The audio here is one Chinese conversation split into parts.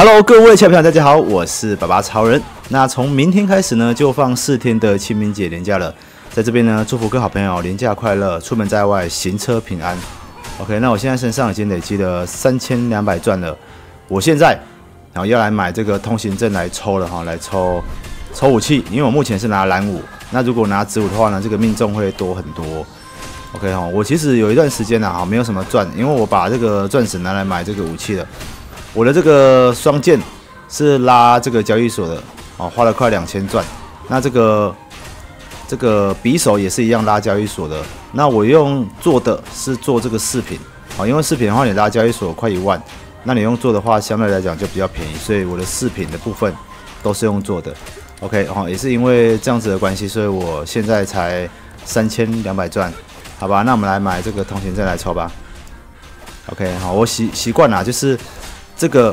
Hello， 各位亲爱的朋友，大家好，我是爸爸超人。那从明天开始呢，就放4天的清明节连假了。在这边呢，祝福各位好朋友连假快乐，出门在外行车平安。OK， 那我现在身上已经累积了3200钻了，我现在然后要来买这个通行证来抽了哈，来抽武器，因为我目前是拿蓝武，那如果拿紫武的话呢，这个命中会多很多。OK 哈，我其实有一段时间没有什么钻，因为我把这个钻石拿来买这个武器了。 我的这个双剑是拉这个交易所的哦，花了快2000钻。那这个匕首也是一样拉交易所的。那我用做的是做这个饰品啊、哦，因为饰品的话你拉交易所快1万，那你用做的话相对来讲就比较便宜，所以我的饰品的部分都是用做的。OK 哦，也是因为这样子的关系，所以我现在才3200钻，好吧？那我们来买这个通行证来抽吧。OK 好、哦，我习惯啦，就是。 这个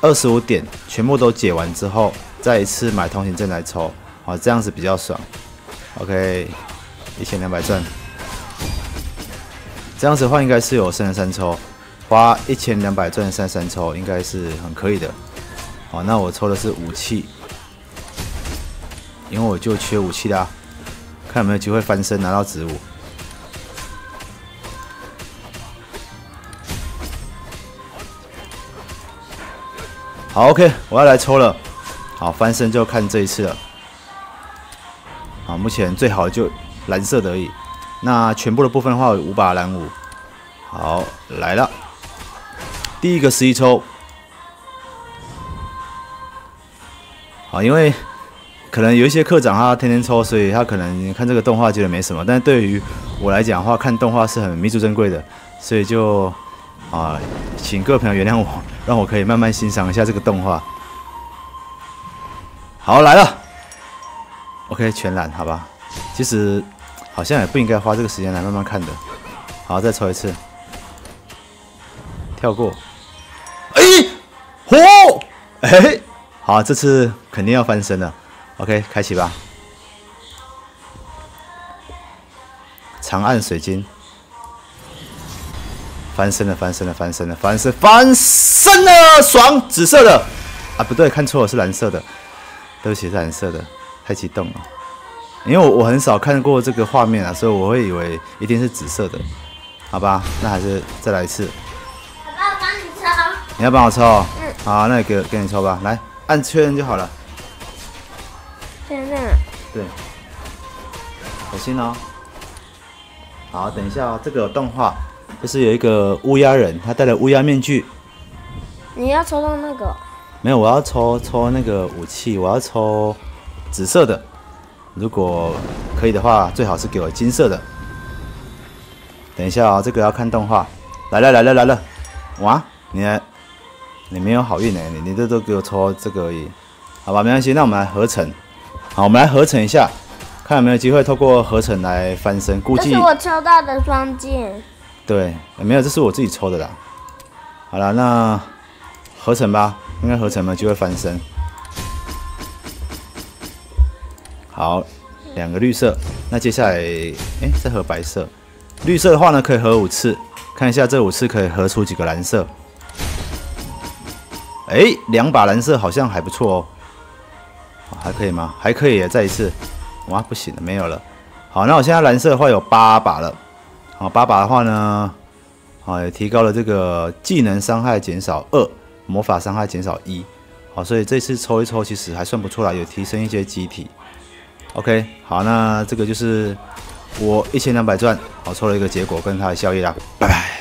25点全部都解完之后，再一次买通行证来抽，好，这样子比较爽。OK， 1200钻，这样子的话应该是有33抽，花1200钻33抽应该是很可以的。好，那我抽的是武器，因为我就缺武器啦，看有没有机会翻身拿到紫武。 好 ，OK， 我要来抽了。好，翻身就看这一次了。好，目前最好就蓝色的而已。那全部的部分的话有5把蓝武。好，来了。第一个11抽。好，因为可能有一些课长他天天抽，所以他可能看这个动画觉得没什么，但对于我来讲的话，看动画是很弥足珍贵的，所以就。 啊，请各位朋友原谅我，让我可以慢慢欣赏一下这个动画。好，来了 ，OK， 全蓝，好吧。其实好像也不应该花这个时间来慢慢看的。好，再抽一次，跳过。哎、欸，嚯，哎、欸，好，这次肯定要翻身了。OK， 开启吧。长按水晶。 翻身了，翻身了，翻身了，翻身了，爽！紫色的，啊，不对，看错了，是蓝色的，对不起，是蓝色的，太激动了，因为我很少看过这个画面啊，所以我会以为一定是紫色的，好吧，那还是再来一次。爸爸，我帮你抽。你要帮我抽？嗯。好，那给你抽吧，来，按确认就好了。确认。对。小心哦。好，等一下哦，这个有动画。 就是有一个乌鸦人，他戴了乌鸦面具。你要抽到那个？没有，我要抽那个武器，我要抽紫色的。如果可以的话，最好是给我金色的。等一下啊、哦，这个要看动画。来了！哇，你没有好运哎、欸，你这都给我抽这个而已，好吧，没关系。那我们来合成，好，我们来合成一下，看有没有机会透过合成来翻身。估计这是我抽到的双剑。 对，没有，这是我自己抽的啦。好啦，那合成吧，应该合成嘛就会翻身。好，2个绿色，那接下来，哎，再合白色。绿色的话呢，可以合5次，看一下这5次可以合出几个蓝色。哎，2把蓝色好像还不错哦。还可以吗？还可以耶，再一次。哇，不行了，没有了。好，那我现在蓝色的话有8把了。 好，8把的话呢，好也提高了这个技能伤害减少2，魔法伤害减少1，好，所以这次抽一抽其实还算不错啦，有提升一些机体。OK， 好，那这个就是我1200钻，好抽了一个结果跟它的效益啦，拜拜。